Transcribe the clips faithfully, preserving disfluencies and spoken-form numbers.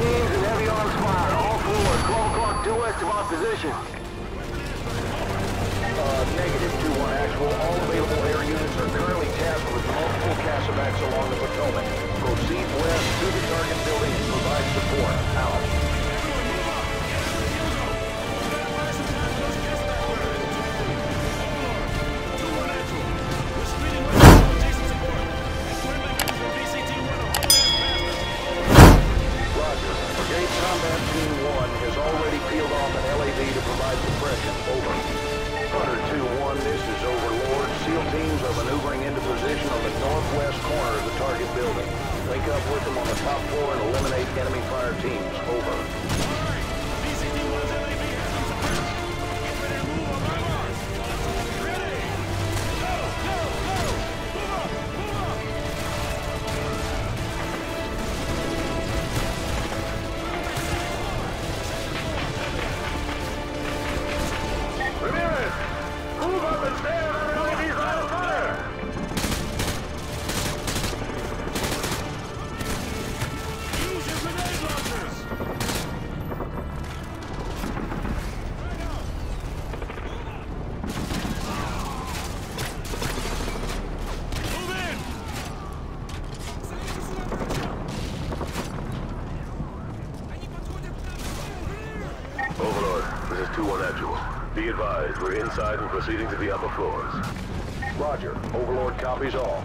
teams and heavy arms fire. All forward. twelve o'clock due west of our position. Uh, negative two one actual. All available air units are currently tasked with multiple casebacks along the Potomac. Proceed west to the target building and provide support. Out. Combat Team one has already peeled off an L A V to provide suppression. Over. Hunter two one, this is Overlord. SEAL teams are maneuvering into position on the northwest corner of the target building. Link up with them on the top floor and eliminate enemy fire teams. Over. Be advised, we're inside and proceeding to the upper floors. Roger. Overlord copies all.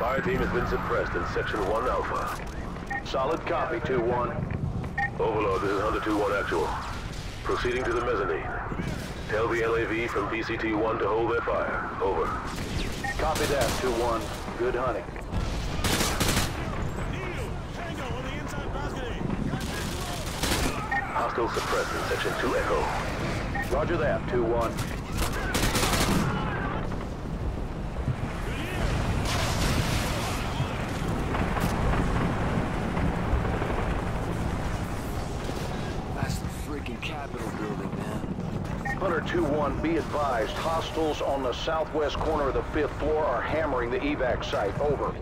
Fire team has been suppressed in Section one Alpha. Solid copy, two one. Overlord, this is Hunter two one actual. Proceeding to the mezzanine. Tell the L A V from B C T one to hold their fire. Over. Copy that, two one. Good hunting. Tango on the inside basket. Hostile suppressed in Section two Echo. Roger that, two one. Hunter two one, be advised, hostiles on the southwest corner of the fifth floor are hammering the evac site. Over.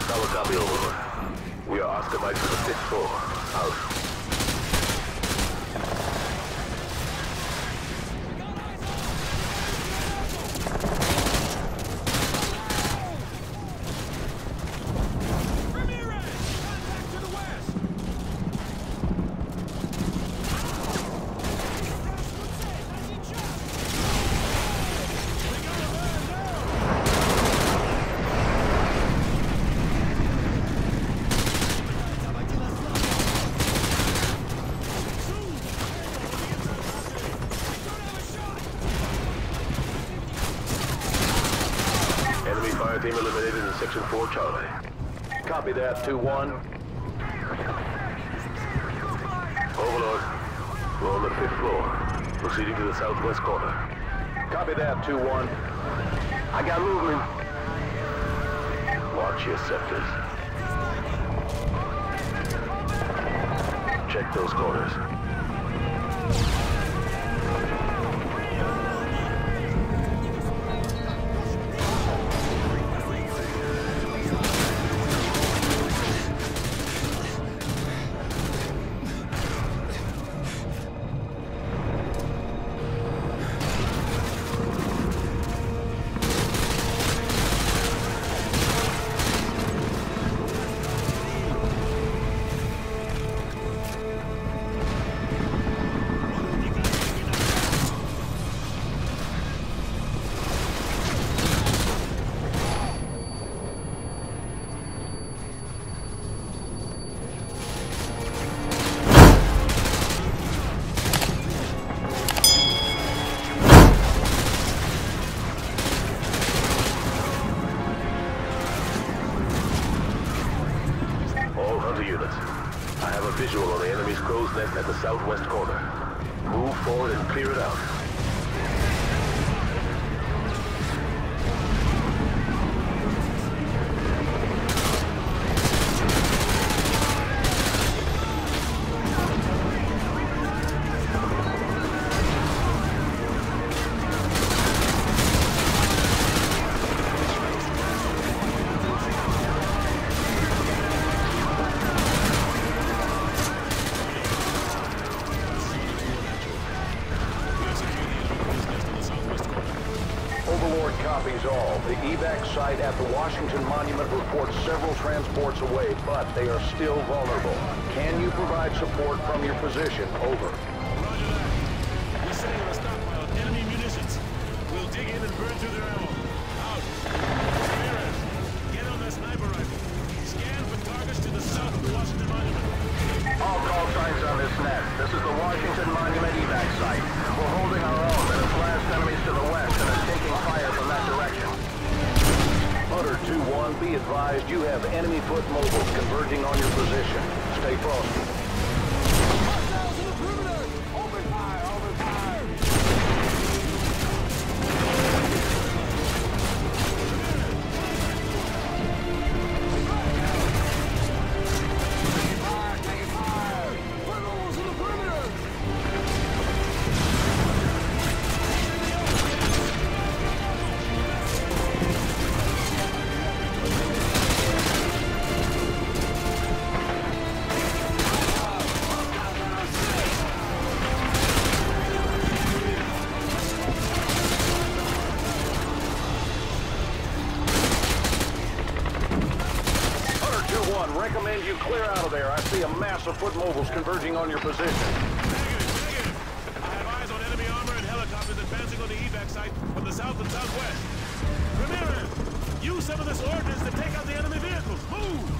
Solid copy, over. We are Oscar Mike to the fifth floor. Out. Team eliminated in Section four, Charlie. Copy that, two one. Overlord, we're on the fifth floor. Proceeding to the southwest corner. Copy that, two one. I got movement. Watch your sectors. Check those corners. visual on the enemy's crow's nest at the southwest corner. Move forward and clear it out. Copies all. The evac site at the Washington Monument reports several transports away, but they are still vulnerable. Can you provide support from your position? Over. Roger that. We're setting up a stockpile of enemy munitions. We'll dig in and burn through their ammo. Out. Ramirez, get on that sniper rifle. Scan for targets to the south of the Washington Monument. All call signs on this net. This is the Washington Monument evac site. We're holding our own and have flashed enemies to the west and are taking fire from that direction. Hunter two one, be advised you have enemy foot mobiles converging on your position. Stay frosty. Hostiles in the perimeter! Open fire! Open fire! Recommend you clear out of there. I see a mass of foot mobiles converging on your position. Negative, negative. I have eyes on enemy armor and helicopters advancing on the evac site from the south and southwest. Ramirez, use some of this ordnance to take out the enemy vehicles. Move!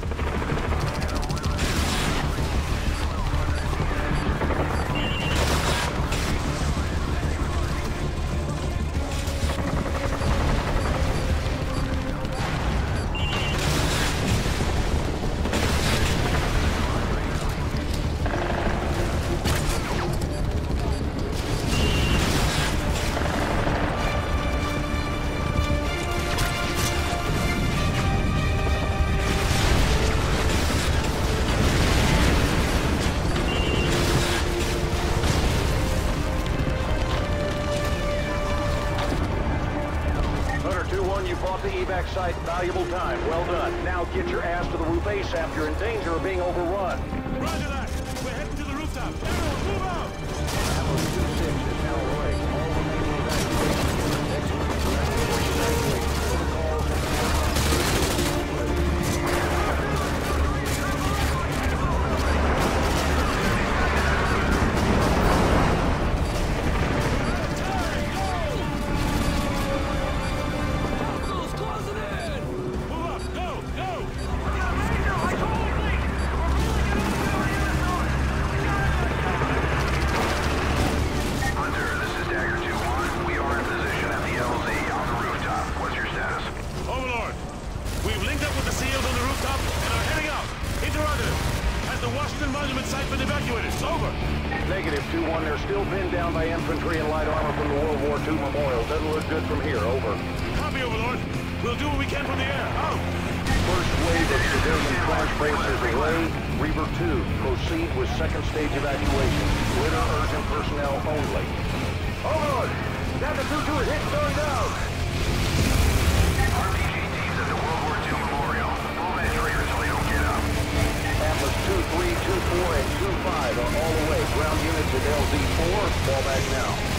Evac site, valuable time. Well done. Now get your ass to the roof ASAP. You're in danger of being overrun. Roger that. We're heading to the rooftop. Everyone, move out! Alpha two six is now away. All remaining evacuation. Next one is evacuation. Evacuation protocols and two one, they're still pinned down by infantry and light armor from the World War Two Memorial. Doesn't look good from here, over. Copy, Overlord. We'll do what we can from the air. Out! First wave of civilian flash breaks is delayed. Reaver two, proceed with second stage evacuation. Winner urgent personnel only. Overlord! Now the two two is hit, going down! R P G teams at the World War Two Memorial. Full measure until you don't get up. Atlas two three, two four, and two five are all away. Ground units at L Z four, fall back now.